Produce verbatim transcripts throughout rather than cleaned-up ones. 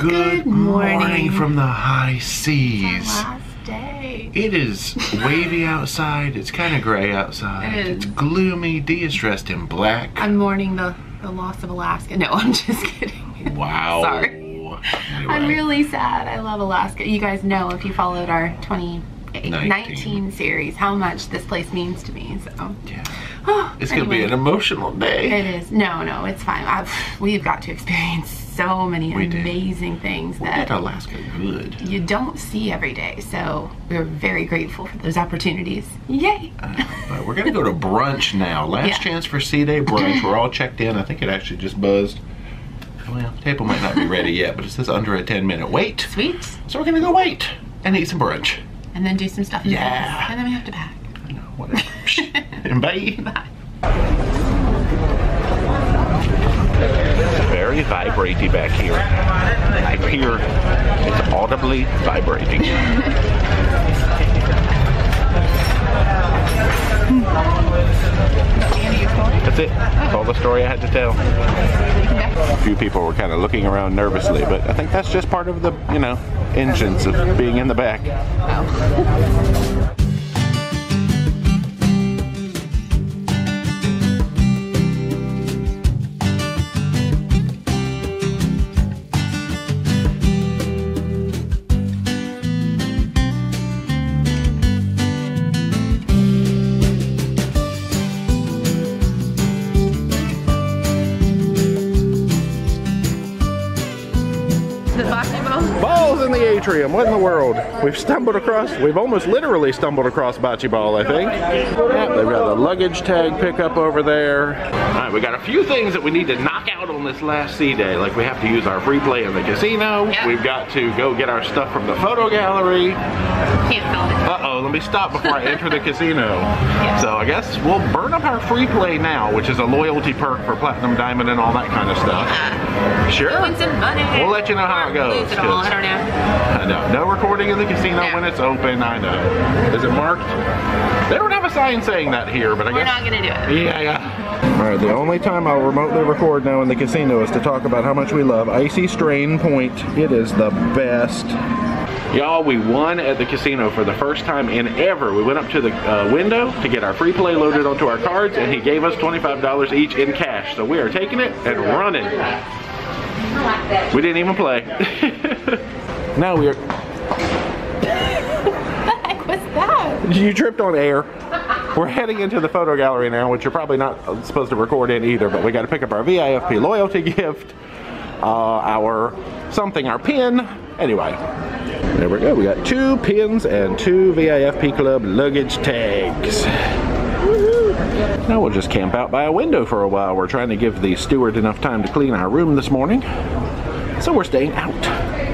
Good, Good morning. morning from the high seas. It's our last day. It is wavy outside. It's kind of gray outside. It is. It's gloomy. Dia's dressed in black. I'm mourning the, the loss of Alaska. No, I'm just kidding. Wow. Sorry. Anyway. I'm really sad. I love Alaska. You guys know if you followed our twenty nineteen series how much this place means to me. So yeah. Oh, it's anyway. Gonna be an emotional day. It is. No, no, it's fine. I've, we've got to experience so many we amazing did. things we that Alaska good. You don't see every day. So we're very grateful for those opportunities. Yay! Uh, but we're gonna go to brunch now. Last yeah. chance for C-Day brunch. We're all checked in. I think it actually just buzzed. Well, the table might not be ready yet, but it says under a ten minute wait. Sweet. So we're gonna go wait and eat some brunch. And then do some stuff. In yeah. Place. And then we have to pack. I know, whatever. And bye. Bye. It's very vibraty back here. I hear it's audibly vibrating. That's it. That's all the story I had to tell. A few people were kind of looking around nervously, but I think that's just part of the, you know, engines of being in the back. Oh. Balls in the atrium, what in the world? We've stumbled across, we've almost literally stumbled across bocce ball, I think. Yep, they've got a luggage tag pickup over there. All right, we got a few things that we need to knock out on this last sea day. Like we have to use our free play in the casino. Yep. We've got to go get our stuff from the photo gallery. Can't film it. Uh-oh, let me stop before I enter the casino. Yep. So I guess we'll burn up our free play now, which is a loyalty perk for platinum, diamond, and all that kind of stuff. Uh, sure. We'll let you know how it goes. It all, I don't know. I know. No recording in the casino no. when it's open, I know. Is it marked? They don't have a sign saying that here, but I We're guess. We're not gonna do it. Yeah, yeah. All right, the only time I'll remotely record now in the casino is to talk about how much we love Icy Strait Point. It is the best. Y'all, we won at the casino for the first time in ever. We went up to the uh, window to get our free play loaded onto our cards, and he gave us twenty-five dollars each in cash. So we are taking it and running. We didn't even play. Now we are. What the heck was that? You tripped on air. We're heading into the photo gallery now, which you're probably not supposed to record in either, but we got to pick up our V I F P loyalty gift, uh, our something, our pin. Anyway, there we go. We got two pins and two V I F P club luggage tags. Now we'll just camp out by a window for a while. We're trying to give the steward enough time to clean our room this morning, so we're staying out.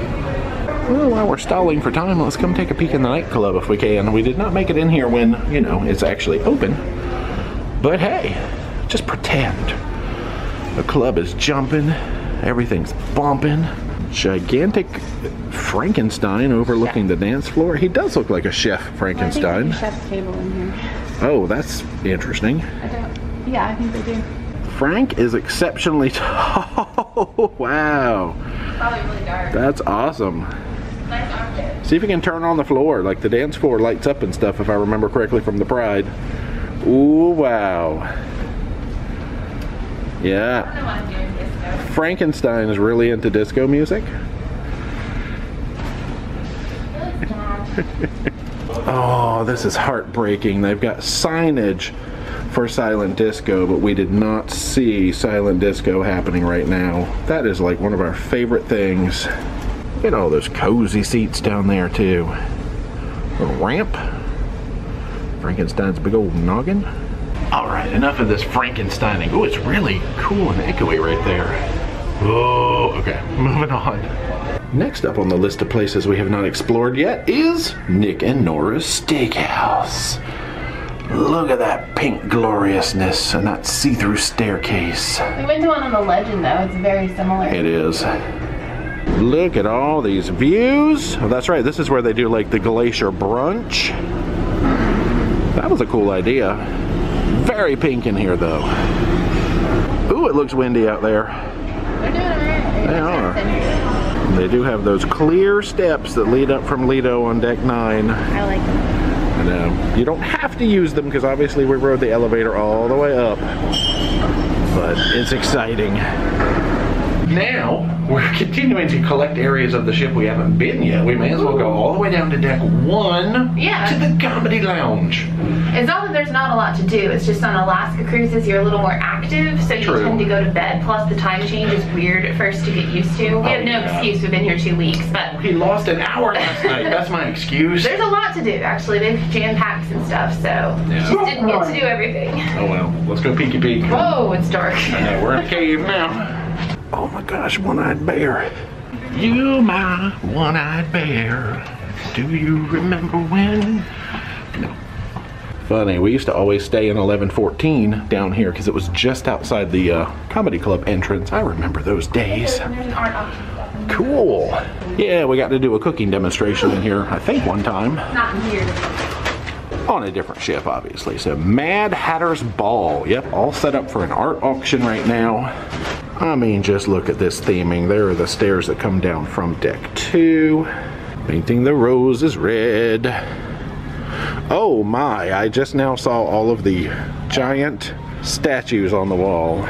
Well, while we're stalling for time, let's come take a peek in the nightclub if we can. We did not make it in here when, you know, it's actually open. But hey, just pretend. The club is jumping, everything's bumping. Gigantic Frankenstein overlooking chef. the dance floor. He does look like a Chef Frankenstein. I think there's a chef's table in here. Oh, that's interesting. I don't, yeah, I think they do. Frank is exceptionally tall. Wow. It's probably really dark. That's awesome. Nice object. See if you can turn on the floor. Like the dance floor lights up and stuff, if I remember correctly from the Pride. Ooh, wow. Yeah. I don't know why I'm doing this. Frankenstein is really into disco music. Oh, this is heartbreaking. They've got signage for silent disco, but we did not see silent disco happening right now. That is like one of our favorite things. Look at all those cozy seats down there too. A little ramp. Frankenstein's big old noggin. Alright, enough of this Frankensteining. Oh, it's really cool and echoey right there. Oh, okay, moving on. Next up on the list of places we have not explored yet is Nick and Nora's Steakhouse. Look at that pink gloriousness and that see-through staircase. We went to one on the Legend, though. It's very similar. It is. Look at all these views. Oh, that's right, this is where they do like the glacier brunch. That was a cool idea. Very pink in here though. Ooh, it looks windy out there. They're doing all right. They are. They do have those clear steps that lead up from Lido on deck nine. I like them. And, um, you don't have to use them because obviously we rode the elevator all the way up, but it's exciting. Now we're continuing to collect areas of the ship we haven't been yet. We may as well go all the way down to deck one, yeah, to the comedy lounge. It's not that there's not a lot to do, it's just on Alaska cruises you're a little more active, so you True. tend to go to bed, plus the time change is weird at first to get used to. We have no yeah. excuse, we've been here two weeks. But we lost an hour last night, that's my excuse. There's a lot to do actually, they've jam-packed and stuff, so yeah. just didn't get to do everything. Oh well, let's go peeky peek. Whoa, it's dark. I know, we're in a cave now. Oh my gosh, one-eyed bear. You, my one-eyed bear. Do you remember when? No. Funny, we used to always stay in eleven fourteen down here because it was just outside the uh, comedy club entrance. I remember those days. Cool. Yeah, we got to do a cooking demonstration in here, I think, one time. Not here. On a different ship, obviously. So, Mad Hatter's Ball. Yep, all set up for an art auction right now. I mean, just look at this theming. There are the stairs that come down from deck two. Painting the rose is red. Oh my, I just now saw all of the giant statues on the wall.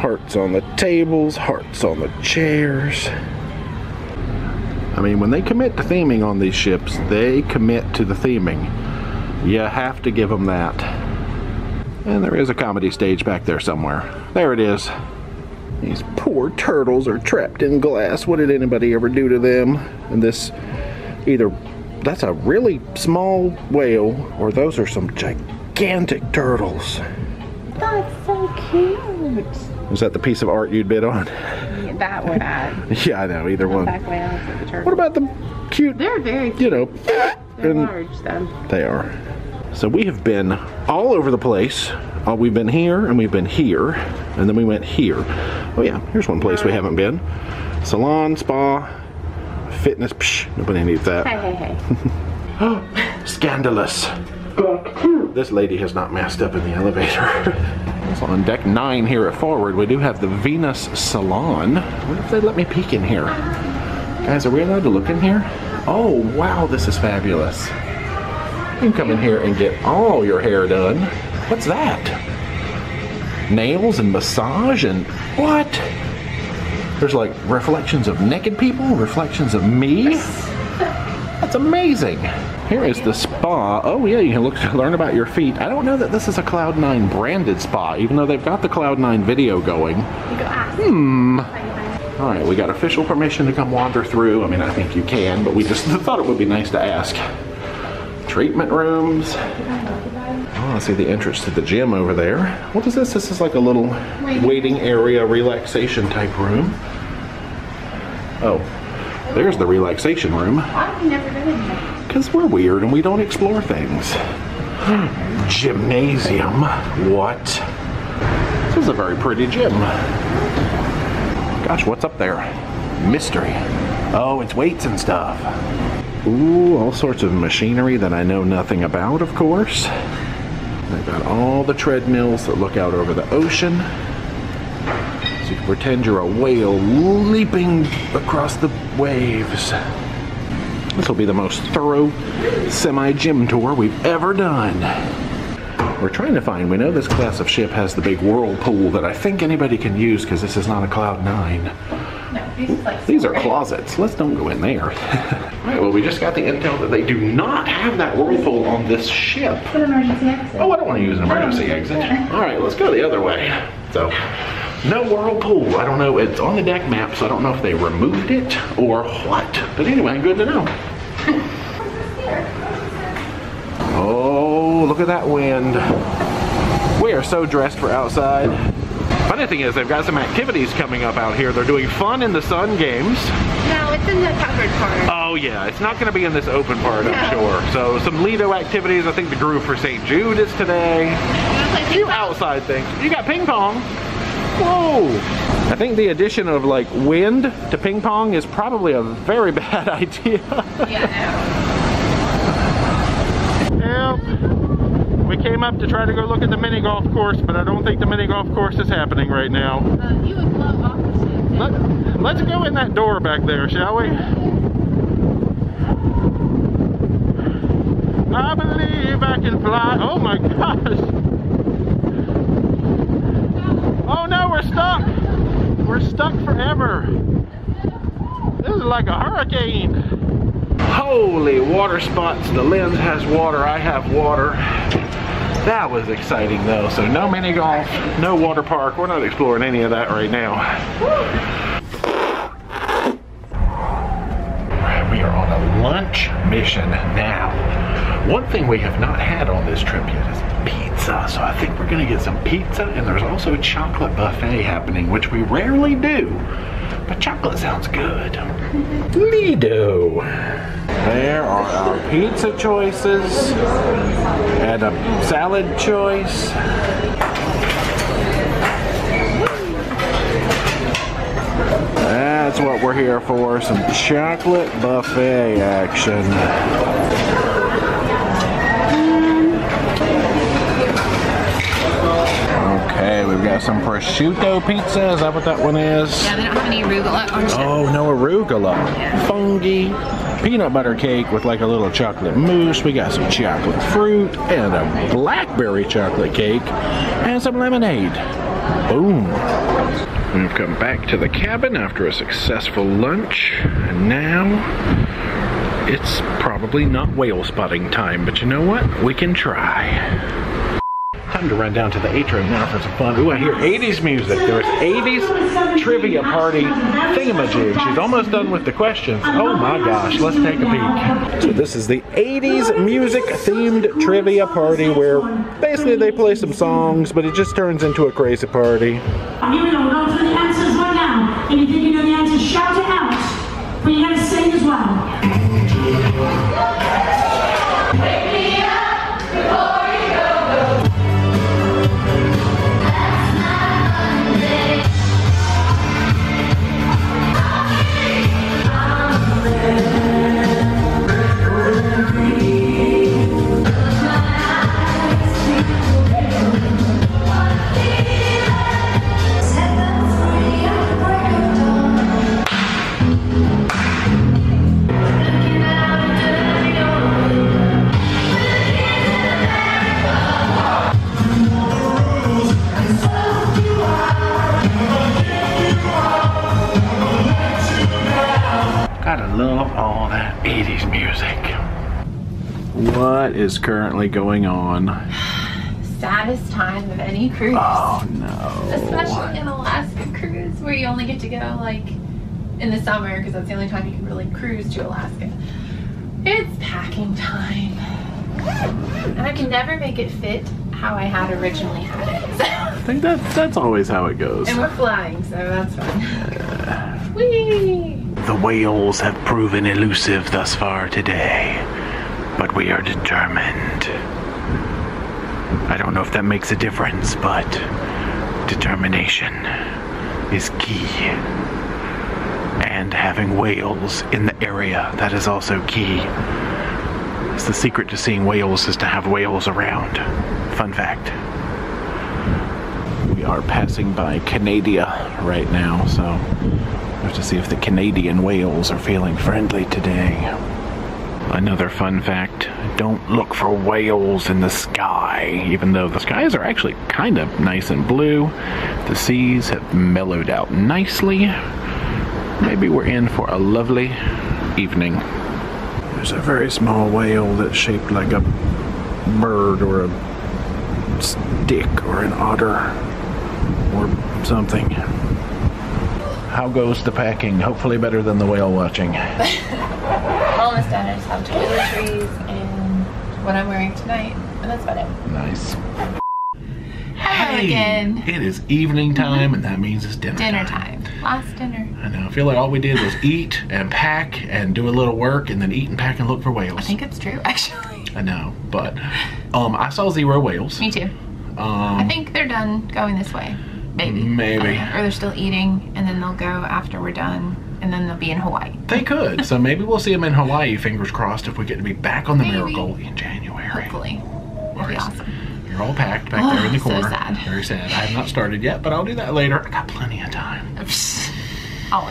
Hearts on the tables, hearts on the chairs. I mean, when they commit to theming on these ships, they commit to the theming. You have to give them that. And there is a comedy stage back there somewhere. There it is. These poor turtles are trapped in glass. What did anybody ever do to them? And this, either that's a really small whale, or those are some gigantic turtles. That's so cute. Was that the piece of art you'd bid on? Yeah, that one. I, yeah, I know. Either one. Back whale, the turtle. What about the cute? They're very cute. You know, they're large though. They are. So we have been all over the place. Uh, we've been here, and we've been here, and then we went here. Oh yeah, here's one place we haven't been. Salon, spa, fitness, psh, nobody needs that. Hey, hey, hey. Scandalous. This lady has not messed up in the elevator. So on deck nine here at Forward, we do have the Venus Salon. I wonder if they let me peek in here. Guys, are we allowed to look in here? Oh, wow, this is fabulous. You can come in here and get all your hair done. What's that? Nails and massage and what? There's like reflections of naked people, reflections of me. That's amazing. Here is the spa. Oh yeah, you can look to learn about your feet. I don't know that this is a Cloud nine branded spa, even though they've got the Cloud nine video going. Hmm. All right, we got official permission to come wander through. I mean, I think you can, but we just thought it would be nice to ask. Treatment rooms. Oh, I see the entrance to the gym over there. What is this? This is like a little waiting area, relaxation type room. Oh, there's the relaxation room. I've never been in here. Because we're weird and we don't explore things. Gymnasium. What? This is a very pretty gym. Gosh, what's up there? Mystery. Oh, it's weights and stuff. Ooh, all sorts of machinery that I know nothing about, of course. They've got all the treadmills that look out over the ocean. So you can pretend you're a whale leaping across the waves. This will be the most thorough semi-gym tour we've ever done. We're trying to find, we know this class of ship has the big whirlpool that I think anybody can use because this is not a Cloud nine. These are closets. Let's don't go in there. All right, well, we just got the intel that they do not have that whirlpool on this ship. It's an emergency exit. Oh, I don't want to use an emergency exit. All right, let's go the other way. So, no whirlpool. I don't know. It's on the deck map, so I don't know if they removed it or what. But anyway, good to know. Oh, look at that wind. We are so dressed for outside. Funny thing is, they've got some activities coming up out here. They're doing fun in the sun games. No, it's in the covered part. Oh yeah, it's not going to be in this open part, no. I'm sure. So some Lido activities. I think the groove for Saint Jude is today. A few outside things. You got ping pong. Whoa! I think the addition of like wind to ping pong is probably a very bad idea. Yeah. No. Yep. We came up to try to go look at the mini golf course, but I don't think the mini golf course is happening right now. Uh, you would love opposite. Let, let's go in that door back there, shall we? I believe I can fly. Oh my gosh. Oh no, we're stuck. We're stuck forever. This is like a hurricane. Holy water spots, the lens has water, I have water. That was exciting though, so no mini golf, no water park, we're not exploring any of that right now. We are on a lunch mission now. One thing we have not had on this trip yet is pizza, so I think we're gonna get some pizza, and there's also a chocolate buffet happening, which we rarely do, but chocolate sounds good. Lido. There are our pizza choices and a salad choice. That's what we're here for, some chocolate buffet action. Okay, we've got some prosciutto pizza. Is that what that one is? Yeah, they don't have any arugula. Oh, no arugula. Yeah. Fungi. Peanut butter cake with like a little chocolate mousse. We got some chocolate fruit and a blackberry chocolate cake and some lemonade. Boom. We've come back to the cabin after a successful lunch, and now it's probably not whale spotting time, but you know what? We can try. Time to run down to the atrium now for some fun. Ooh, I hear eighties music. There's eighties trivia party thingamajig. She's almost done with the questions. Oh my gosh, let's take a peek. So this is the eighties music themed trivia party where basically they play some songs, but it just turns into a crazy party. Here we go, we're going through the answers right now. If you think you know the answer, shout it out. But you gotta sing as well. What is currently going on? Saddest time of any cruise. Oh no. Especially in Alaska cruise, where you only get to go like in the summer because that's the only time you can really cruise to Alaska. It's packing time. And I can never make it fit how I had originally had it. So. I think that, that's always how it goes. And we're flying, so that's fun. Uh, Whee! The whales have proven elusive thus far today. But we are determined. I don't know if that makes a difference, but determination is key. And having whales in the area, that is also key. It's the secret to seeing whales is to have whales around. Fun fact. We are passing by Canada right now, so we have to see if the Canadian whales are feeling friendly today. Another fun fact, don't look for whales in the sky. Even though the skies are actually kind of nice and blue, the seas have mellowed out nicely. Maybe we're in for a lovely evening. There's a very small whale that's shaped like a bird or a stick or an otter or something. How goes the packing? Hopefully better than the whale watching. Almost done. I just have toiletries and what I'm wearing tonight, and that's about it. Nice. Hello hey, again. It is evening time, and that means it's dinner, dinner time. Dinner time. Last dinner. I know. I feel like all we did was eat and pack and do a little work, and then eat and pack and look for whales. I think it's true, actually. I know, but um, I saw zero whales. Me too. Um, I think they're done going this way. Maybe. Maybe. Or they're still eating, and then they'll go after we're done. And then they'll be in Hawaii. They could. So maybe we'll see them in Hawaii, fingers crossed, if we get to be back on the maybe. Miracle in January. Hopefully. That'd be awesome. You're all packed back oh, there in the corner. So sad. Very sad. I have not started yet, but I'll do that later. I got plenty of time. Always. All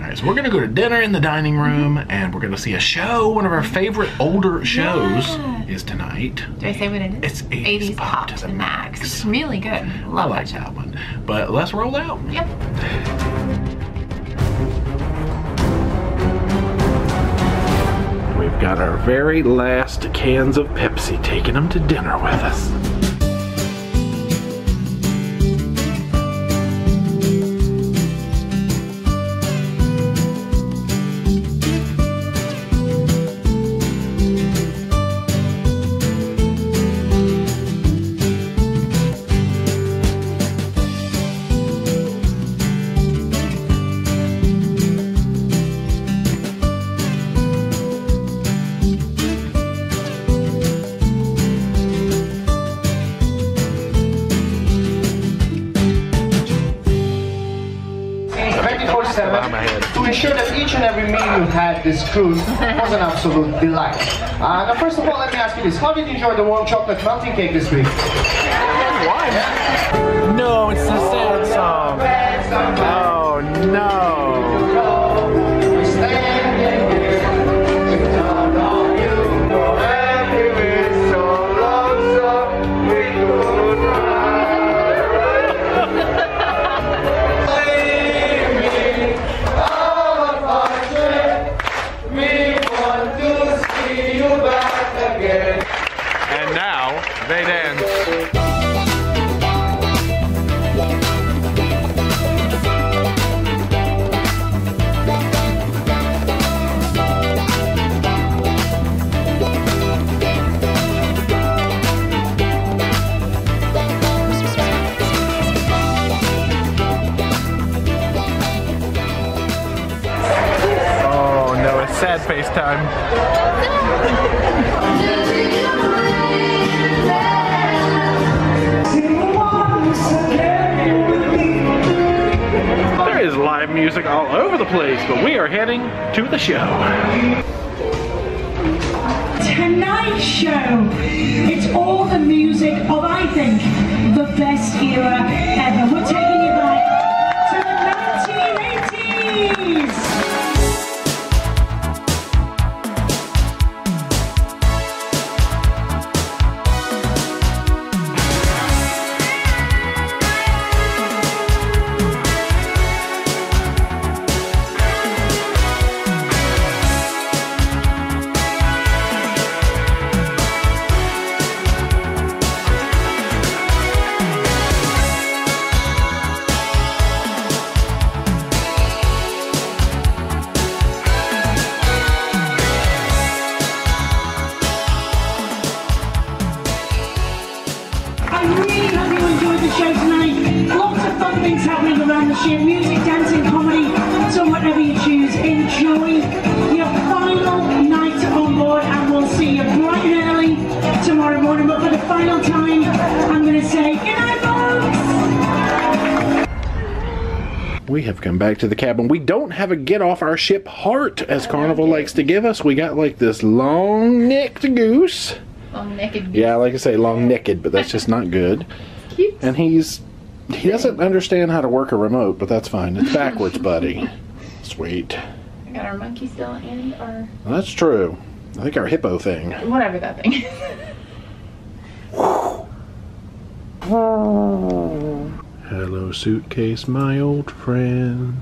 right, so we're going to go to dinner in the dining room, mm-hmm. and we're going to see a show. One of our favorite older shows yeah. is tonight. Do I say what it is? It's eighties Pop to the Max. It's really good. Love I like that, that one. But let's roll out. Yep. We've got our very last cans of Pepsi, taking them to dinner with us. This cruise was an absolute delight. Uh, now, first of all, let me ask you this: how did you enjoy the warm chocolate melting cake this week? Why? No, it's the sad song. Oh no! They dance. Oh no, it's sad face time. There is live music all over the place, but we are heading to the show. Tonight's show, it's all the music of, I think, the best era ever. We're taking you back to the nineteen eighties. We have come back to the cabin. We don't have a get off our ship heart as Carnival likes to give us. We got like this long necked goose. Long necked goose. Yeah, I like to say long necked, but that's just not good. Cute. And he's, he doesn't understand how to work a remote, but that's fine. It's backwards, buddy. Sweet. We got our monkey still and our... That's true. I think our hippo thing. Whatever that thing is. Hello, suitcase, my old friend.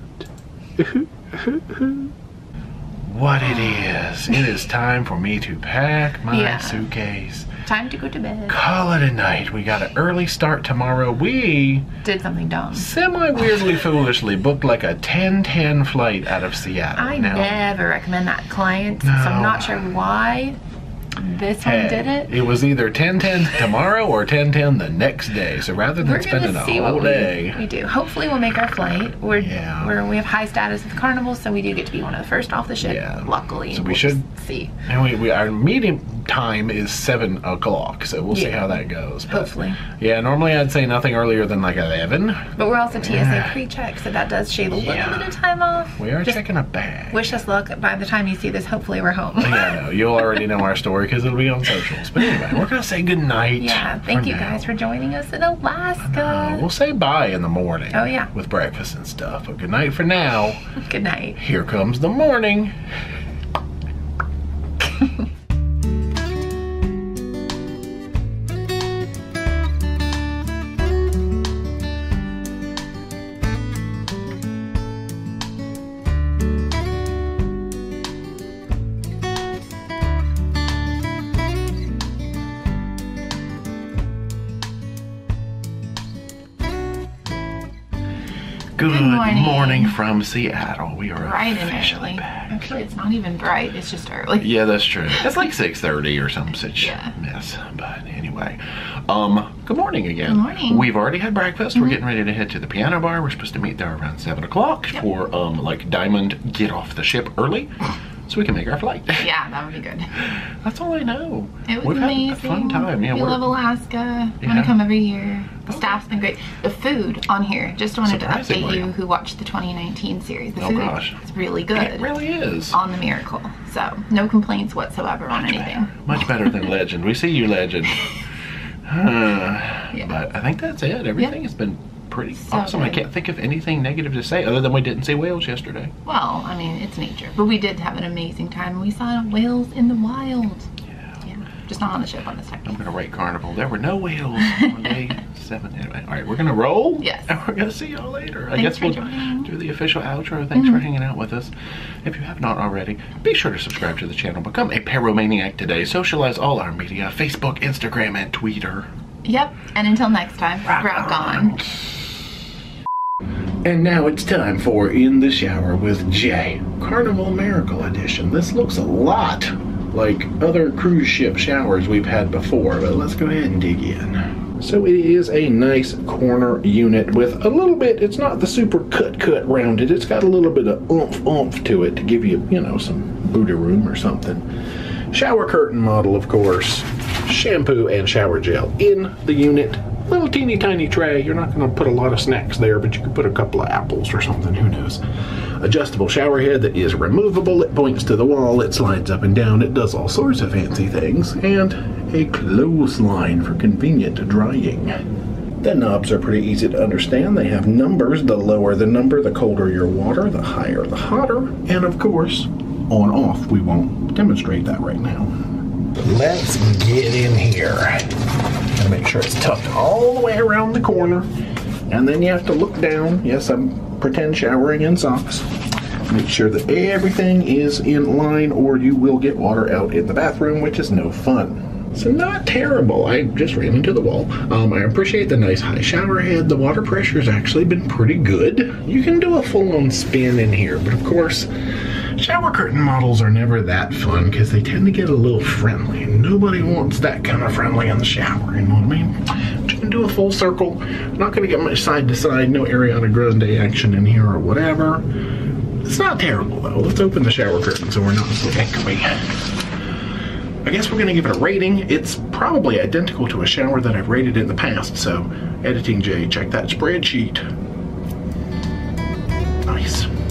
What it is, it is time for me to pack my yeah. suitcase. Time to go to bed. Call it a night. We got an early start tomorrow. We did something dumb. Semi-weirdly foolishly booked like a ten ten flight out of Seattle. I now, never recommend that to clients, no. so I'm not sure why. This hey, one did it. It was either ten ten tomorrow or ten ten the next day. So rather than spending a whole day, we, we do. Hopefully, we'll make our flight. We're, yeah. we're we have high status with Carnival, so we do get to be one of the first off the ship. Yeah. Luckily, so we we'll should see. And we, we our meeting time is seven o'clock, so we'll yeah. see how that goes. But hopefully. Yeah, normally I'd say nothing earlier than like eleven. But we're also T S A yeah. pre-check, so that does shave a yeah. little bit of time off. We are just checking a bag. Wish us luck. By the time you see this, hopefully we're home. Yeah, no, you'll already know our story because it'll be on socials. But anyway, we're going to say goodnight. Yeah, thank you now. guys for joining us in Alaska. We'll say bye in the morning. Oh, yeah. With breakfast and stuff. But goodnight for now. Good night. Here comes the morning. Good morning. morning from Seattle. We are bright officially and early. back. Actually, it's not even bright. It's just early. Yeah, that's true. It's like six thirty or some such yeah. mess. But anyway, um, good morning again. Good morning. We've already had breakfast. Mm-hmm. We're getting ready to head to the piano bar. We're supposed to meet there around seven o'clock yep. for um, like Diamond get off the ship early so we can make our flight. Yeah, that would be good. That's all I know. It was We've amazing. Had a fun time. Yeah, we love Alaska. Yeah. I want to come every year. The staff's been great. The food on here, just wanted to update you who watched the twenty nineteen series. The oh food gosh. is really good. It really is. On the Miracle. So, no complaints whatsoever much on anything. Better. Much better than Legend. We see you, Legend. Uh, yeah. But I think that's it. Everything yeah. has been pretty so awesome. Good. I can't think of anything negative to say other than we didn't see whales yesterday. Well, I mean, it's nature. But we did have an amazing time. We saw whales in the wild. Just not on the ship on this time. I'm gonna write Carnival. There were no whales on day seven. Anyway, all right, we're gonna roll. Yes. And we're gonna see y'all later. Thanks I guess we'll joining. do the official outro. Thanks mm. for hanging out with us. If you have not already, be sure to subscribe to the channel. Become a Peromaniac today. Socialize all our media: Facebook, Instagram, and Twitter. Yep. And until next time, rock, rock on. on. And now it's time for In the Shower with Jay, Carnival Miracle Edition. This looks a lot like other cruise ship showers we've had before, but let's go ahead and dig in. So it is a nice corner unit with a little bit, it's not the super cut cut rounded, it's got a little bit of oomph oomph to it to give you, you know, some booty room or something. Shower curtain model, of course. Shampoo and shower gel in the unit. Little teeny tiny tray. You're not going to put a lot of snacks there, but you could put a couple of apples or something, who knows. Adjustable shower head that is removable. It points to the wall. It slides up and down. It does all sorts of fancy things. And a clothesline for convenient drying. The knobs are pretty easy to understand. They have numbers. The lower the number, the colder your water, the higher the hotter. And of course, on off. We won't demonstrate that right now. Let's get in here. Gotta make sure it's tucked all the way around the corner. And then you have to look down. Yes, I'm pretend showering in socks. Make sure that everything is in line or you will get water out in the bathroom, which is no fun. So not terrible. I just ran into the wall. Um, I appreciate the nice high shower head. The water pressure's actually been pretty good. You can do a full-on spin in here, but of course, shower curtain models are never that fun because they tend to get a little friendly, and nobody wants that kind of friendly in the shower, you know what I mean? But you can do a full circle. Not going to get much side to side, no Ariana Grande action in here or whatever. It's not terrible though. Let's open the shower curtain so we're not so echoey. I guess we're going to give it a rating. It's probably identical to a shower that I've rated in the past, so Editing Jay, check that spreadsheet. Nice.